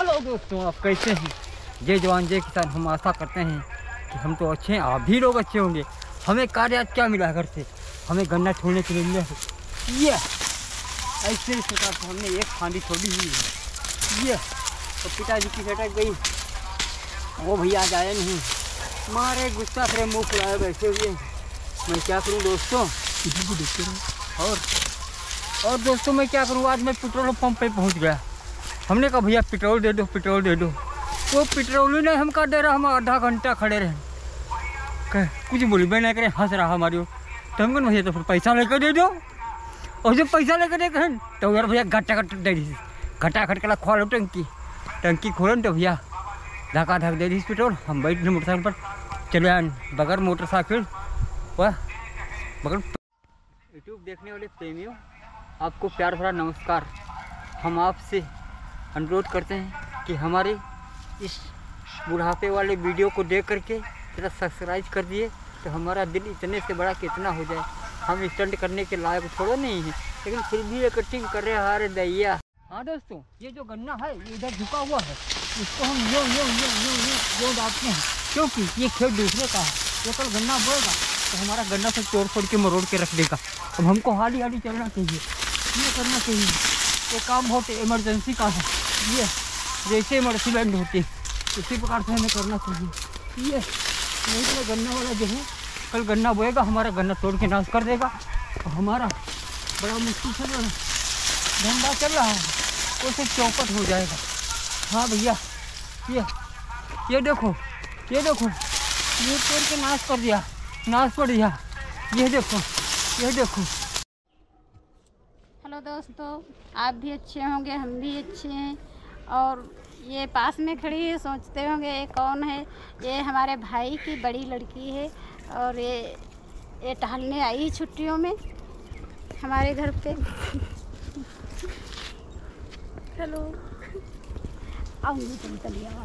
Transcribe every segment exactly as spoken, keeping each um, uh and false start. Hello दोस्तों, आप कैसे हैं? जय जवान जय किसान। हम आशा करते हैं कि हम तो अच्छे हैं, आप भी लोग अच्छे होंगे। हमें कार्य आज क्या मिला? घर से हमें गन्ना छोड़ने के लिए मिला है। ये ऐसे इस प्रकार से हमने एक फांदी छोड़ी हुई है। ये तो पिताजी की सटक गई, वो भैया आज आया नहीं, मारे गुस्सा से मुँह फुलाए बैठे हुए। मैं क्या करूँ दोस्तों, और और दोस्तों मैं क्या करूँ, आज मैं पेट्रोल पंप पे पहुँच गया। हमने कहा भैया पेट्रोल दे दो, पेट्रोल दे दो, वो पेट्रोल ही नहीं हमका दे रहा। हम आधा घंटा खड़े रहे, कह कुछ बोली भी नहीं करें, हंस रहा हमारी। तो हम कह भैया तो फिर पैसा लेकर दे दो। और जब पैसा लेकर दे कहें तो यार भैया घटाघट दे दी, घटाघट कला खोलो टंकी, टंकी खोलन तो भैया धक्का धक दे दी पेट्रोल। हम बैठ गए मोटरसाइकिल पर, चले बगैर मोटरसाइकिल वह बगैर। यूट्यूब देखने वाले प्रेमियों, आपको प्यार भरा नमस्कार। हम आपसे अनुरोध करते हैं कि हमारे इस बुढ़ापे वाले वीडियो को देख करके जरा सब्सक्राइब कर दिए तो हमारा दिल इतने से बड़ा कितना हो जाए। हम स्टंट करने के लायक थोड़ा नहीं है, लेकिन फिर भी ये कटिंग कर रहे हारे दैया। हाँ दोस्तों, ये जो गन्ना है ये इधर झुका हुआ है, इसको हम यो यो यो यो यो डालते हैं, क्योंकि ये खेत दूसरे का है। ये कल गन्ना बोएगा तो हमारा गन्ना सब तोड़ फोड़ के मरोड़ के रख देगा। अब हमको हाली हाली चलना चाहिए, ये करना चाहिए। ये काम होते इमरजेंसी का है, ये जैसे इमरजेंसी बैंड होती है उसी प्रकार से हमें करना चाहिए। ये नहीं तो गन्ना वाला जो है कल गन्ना बोएगा हमारा गन्ना तोड़ के नाश कर देगा। और हमारा बड़ा मुश्किल से धंधा चल रहा है, वो सब चौपट हो जाएगा। हाँ भैया, ये ये देखो, ये देखो, ये तोड़ के नाश कर दिया, नाश कर दिया। ये देखो, ये देखो। हेलो दोस्तों, आप भी अच्छे होंगे, हम भी अच्छे हैं। और ये पास में खड़ी है, सोचते होंगे ये कौन है? ये हमारे भाई की बड़ी लड़की है, और ये ये टहलने आई छुट्टियों में हमारे घर पे। हेलो, आऊँगी तुम चलिए।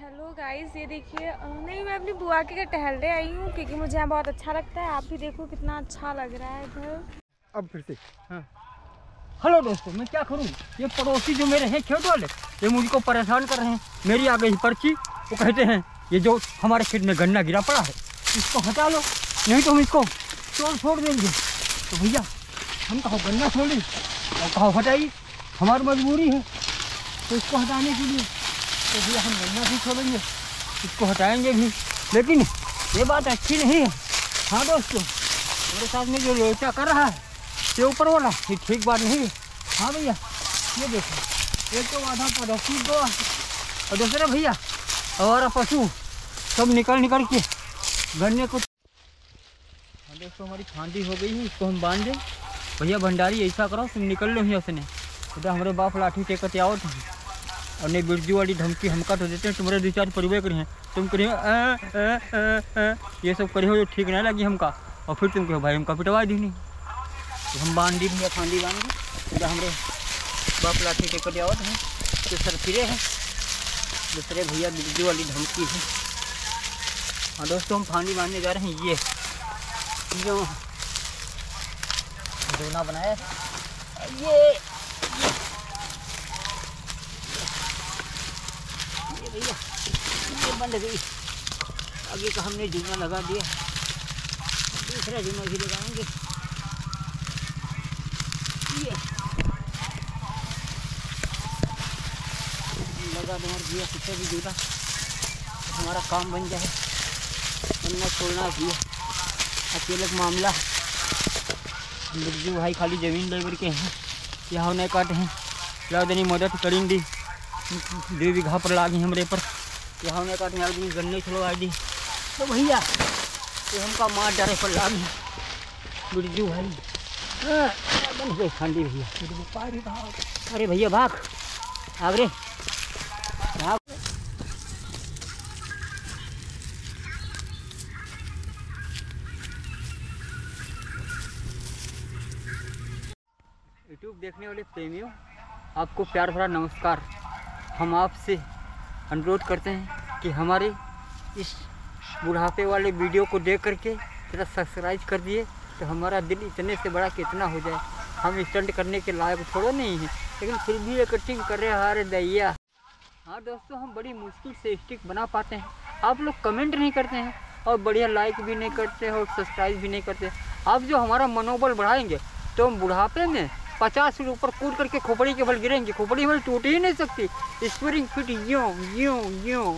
हेलो गाइस, ये देखिए, नहीं मैं अपनी बुआ के घर टहलने आई हूँ क्योंकि मुझे यहाँ बहुत अच्छा लगता है। आप भी देखो कितना अच्छा लग रहा है घर। अब फिर से हाँ, हेलो दोस्तों, मैं क्या करूँ, ये पड़ोसी जो मेरे हैं खेत वाले, ये मुझको परेशान कर रहे हैं। मेरी आ गई पर्ची, वो कहते हैं ये जो हमारे खेत में गन्ना गिरा पड़ा है इसको हटा लो, नहीं तो हम इसको तोड़ छोड़ देंगे। तो भैया हम कहो गन्ना छोड़ी और कहो हटाइए, हमारी मजबूरी है तो इसको हटाने के लिए। तो भैया हम गन्ना भी छोड़ेंगे, इसको हटाएंगे भी, लेकिन ये बात अच्छी नहीं है। हाँ दोस्तों, मेरे साथ में जो लोचा कर रहा है ये ऊपर वाला, ये ठीक बात नहीं है। हाँ भैया, ये देखो, एक तो आधा पड़ोसी दो और दूसरा भैया हमारा पशु सब निकल निकल के गन्ने को। हाँ दोस्तों, हमारी खांडी हो गई है, इसको हम बांध दें। भैया भंडारी ऐसा करो, तुम निकल लो ही उसने उधर, हमारे बाप लाठी टेकते आओ तुम, और नहीं बिरजू वाली धमकी हमका तो देते हैं। तुम्हारे दो चार परिवे करें, तुम करिए ये सब करे हो, ठीक नहीं लगी हमका, और फिर तुम कहो भाई हमका पिटवा दी नहीं। तो हम बांध दी भैया, फांदी बांध दी, हमारे बाप लाठी टेक दिया है तो सर फिरे है दूसरे भैया बिरजू वाली धमकी है। हाँ दोस्तों, हम फांदी बांधने जा रहे हैं। ये जो दोना बनाया ये भैया ये बंद गई, आगे का हमने जुम्मा लगा दिया, दूसरा जुम्मा भी लगाएंगे। ये लगा दो भैया, कितना भी जुड़ा हमारा काम बन जाए, गन्ना छोड़ना भी अकेले मामला। बिरजू भाई खाली जमीन लेबर के हैं, यहाँ नहीं काटे हैं, लादनी मदद करेंगी। दो बीघा पर लागी हमरे पर, यहाँ में काट आदमी गन्ने छुड़वा दी। तो भैया तो हमका मार डाले पर लागी बिरजू भाई बन गई खांडी भैया। अरे भैया भाग, आगरे भाग। यूट्यूब देखने वाले प्रेमियों, आपको प्यार भरा नमस्कार। हम आपसे अनुरोध करते हैं कि हमारे इस बुढ़ापे वाले वीडियो को देख करके जरा सब्सक्राइब कर दिए तो हमारा दिल इतने से बड़ा कितना हो जाए। हम स्टंट करने के लायक छोड़ो नहीं है, लेकिन फिर भी ये कटिंग कर रहे हारे दैया। हाँ दोस्तों, हम बड़ी मुश्किल से स्टिक बना पाते हैं। आप लोग कमेंट नहीं करते हैं और बढ़िया लाइक भी नहीं करते और सब्सक्राइब भी नहीं करते। आप जो हमारा मनोबल बढ़ाएंगे तो हम बुढ़ापे में पचास फीट ऊपर कूद करके खोपड़ी के बल गिरेंगे। खोपड़ी बल टूट ही नहीं सकती। स्परिंग फिट यूँ यूँ यूँ।